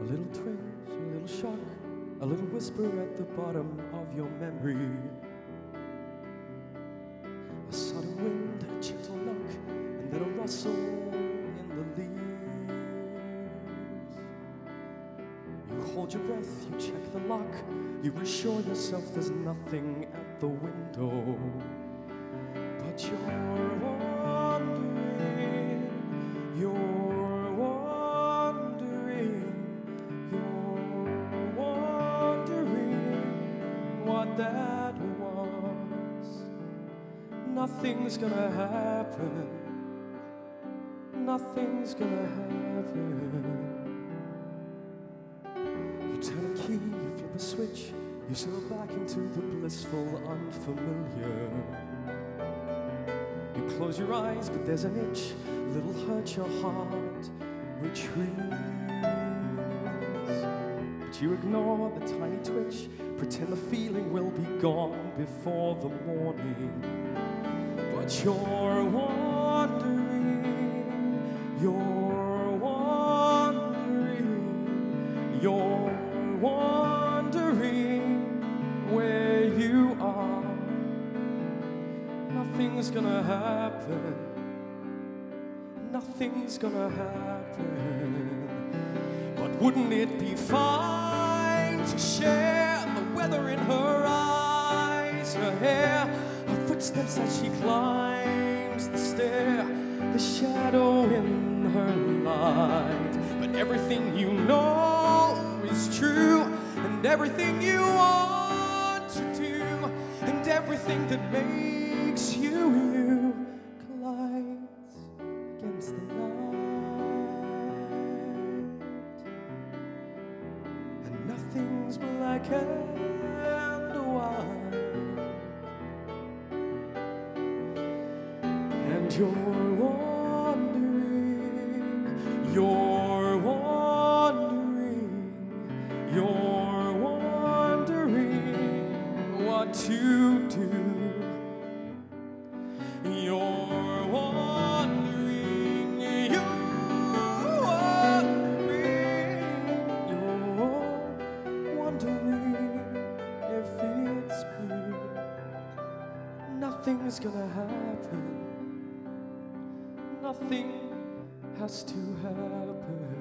A little twinge, a little shock, a little whisper at the bottom of your memory. A sudden wind, a gentle knock, and then a rustle in the leaves. You hold your breath, you check the lock, you assure yourself there's nothing at the window. But you're wandering, what that was. Nothing's gonna happen, nothing's gonna happen. You turn a key, you flip a switch, you sail back into the blissful unfamiliar. You close your eyes, but there's an itch, a little hurt, your heart retreats. But you ignore the tiny twitch, pretend the feeling will be gone before the morning. But you're wandering, where you are. Nothing's gonna happen, nothing's gonna happen. But wouldn't it be fine to share weather in her eyes, her hair, her footsteps as she climbs the stair, the shadow in her light? But everything you know is true, and everything you want to do, and everything that makes you you collides against the light, and nothing's black and and you're wandering, what to do. You're wandering, you're wondering if it's blue. Nothing's gonna happen, nothing has to happen.